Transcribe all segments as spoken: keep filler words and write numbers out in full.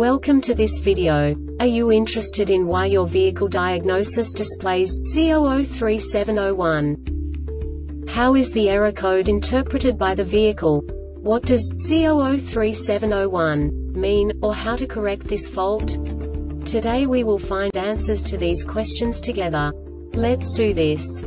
Welcome to this video. Are you interested in why your vehicle diagnosis displays C zero zero three seven dash zero one? How is the error code interpreted by the vehicle? What does C zero zero three seven dash zero one mean, or how to correct this fault? Today we will find answers to these questions together. Let's do this.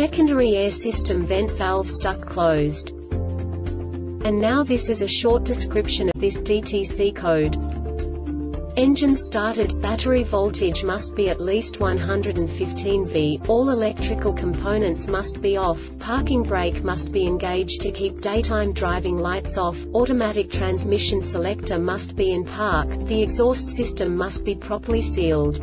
secondary air system vent valve stuck closed. And now this is a short description of this D T C code. Engine started, battery voltage must be at least one hundred fifteen volts, all electrical components must be off, parking brake must be engaged to keep daytime driving lights off, automatic transmission selector must be in park, the exhaust system must be properly sealed.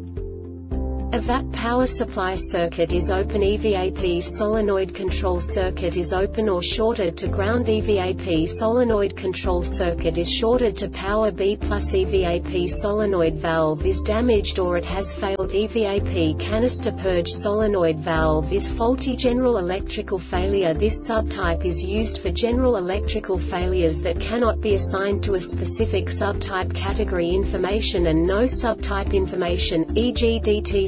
EVAP power supply circuit is open, E V A P solenoid control circuit is open or shorted to ground, E V A P solenoid control circuit is shorted to power B plus, E V A P solenoid valve is damaged or it has failed, E V A P canister purge solenoid valve is faulty, general electrical failure. This subtype is used for general electrical failures that cannot be assigned to a specific subtype category information and no subtype information, for example D T